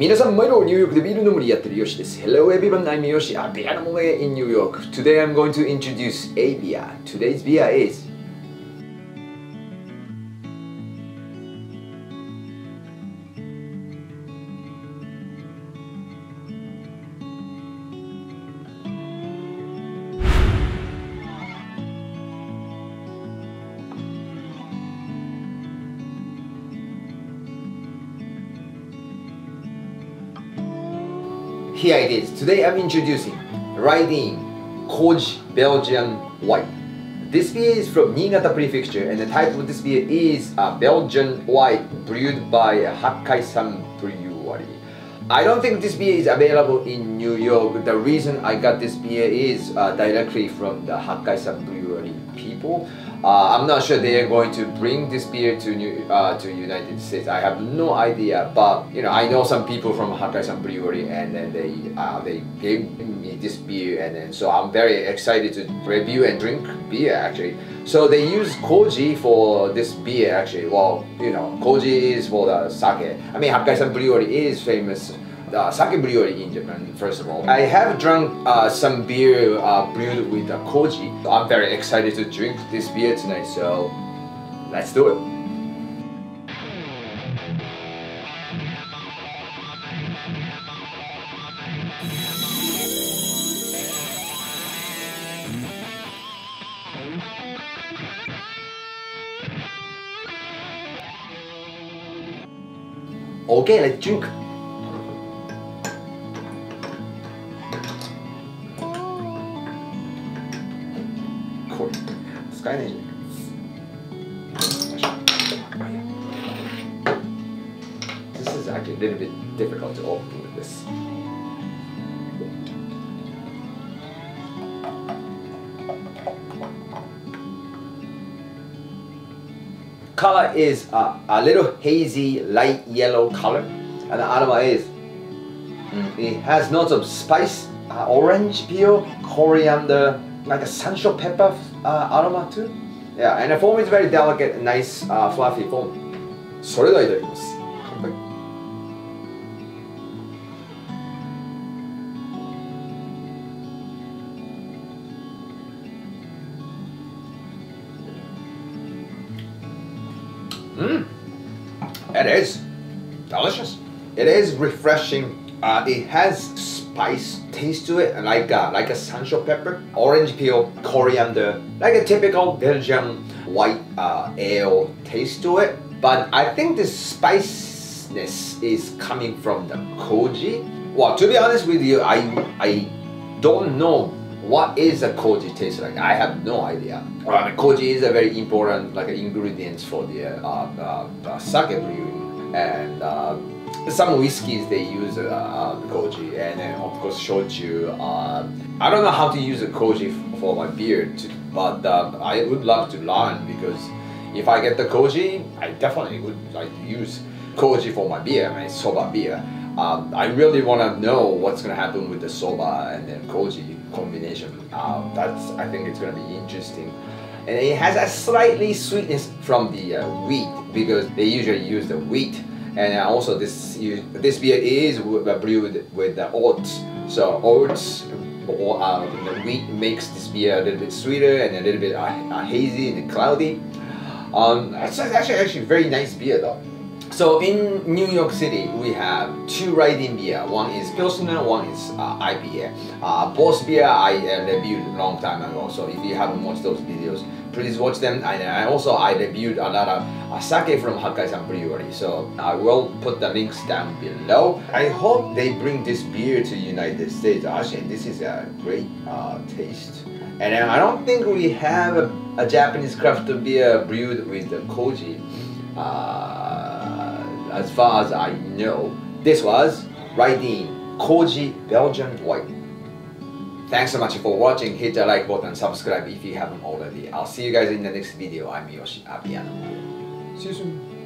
Minasan Mairo, New York, the beer nomori yatteru Yoshi desu. Hello everyone, I'm Yoshi, a beer nomori in New York. Today I'm going to introduce a beer. Today's beer is here it is. Today I'm introducing Rydeen Koji Belgian White. This beer is from Niigata Prefecture and the type of this beer is a Belgian White brewed by Hakkaisan Brewery. I don't think this beer is available in New York. The reason I got this beer is directly from the Hakkaisan Brewery people. I'm not sure they are going to bring this beer to United States. I have no idea, but you know, I know some people from Hakkaisan Brewery, and then they gave me this beer, and then so I'm very excited to review and drink beer actually. So they use koji for this beer actually. Well, you know, koji is for the sake. I mean, Hakkaisan Brewery is famous. Sake brewery in Japan, first of all. I have drunk some beer brewed with koji. I'm very excited to drink this beer tonight, so let's do it. Okay, let's drink. This is actually a little bit difficult to open with this. Color is a little hazy, light yellow color, and the aroma is it has notes of spice, orange peel, coriander, like a sancho pepper aroma too. Yeah, and the foam is very delicate and nice, fluffy foam. それではいただきます。乾杯。It is delicious. It is refreshing. It has spice taste to it, like a sancho pepper, orange peel, coriander, like a typical Belgian white ale taste to it. But I think this spiciness is coming from the koji. Well, to be honest with you, I don't know what is a koji taste like. I have no idea. Koji is a very important ingredient for the sake brewing, and some whiskeys they use koji, and then of course shochu. I don't know how to use a koji for my beer, but I would love to learn, because if I get the koji, I definitely would like to use koji for my beer, my soba beer. I really want to know what's going to happen with the soba and then koji combination. I think it's going to be interesting. And it has a slightly sweetness from the wheat, because they usually use the wheat. And also this beer is brewed with the oats, so oats or the wheat makes this beer a little bit sweeter and a little bit hazy and cloudy. It's actually very nice beer though. So in New York City we have two Rydeen beer. One is Pilsner, one is IPA. Both beer I reviewed a long time ago, so if you haven't watched those videos, please watch them. And I reviewed a lot of sake from Hakkaisan Brewery, so I will put the links down below. I hope they bring this beer to United States. Actually, this is a great taste. And I don't think we have a Japanese craft beer brewed with koji. As far as I know, this was Rydeen Koji Belgian White. Thanks so much for watching. Hit the like button, subscribe if you haven't already. I'll see you guys in the next video. I'm Yoshi Abiyano. See you soon.